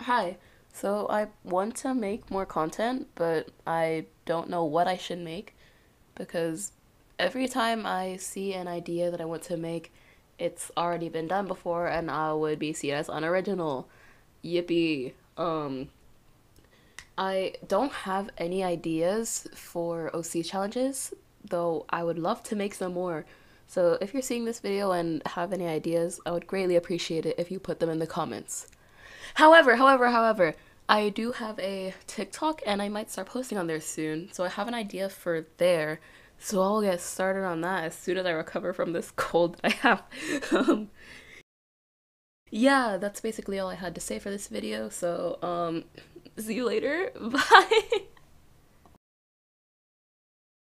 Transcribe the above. Hi, so I want to make more content, but I don't know what I should make because every time I see an idea that I want to make, it's already been done before and I would be seen as unoriginal. Yippee. I don't have any ideas for OC challenges, though I would love to make some more. So if you're seeing this video and have any ideas, I would greatly appreciate it if you put them in the comments. However, I do have a TikTok and I might start posting on there soon, so I have an idea for there, so I'll get started on that as soon as I recover from this cold that I have. Yeah, that's basically all I had to say for this video, so see you later, bye!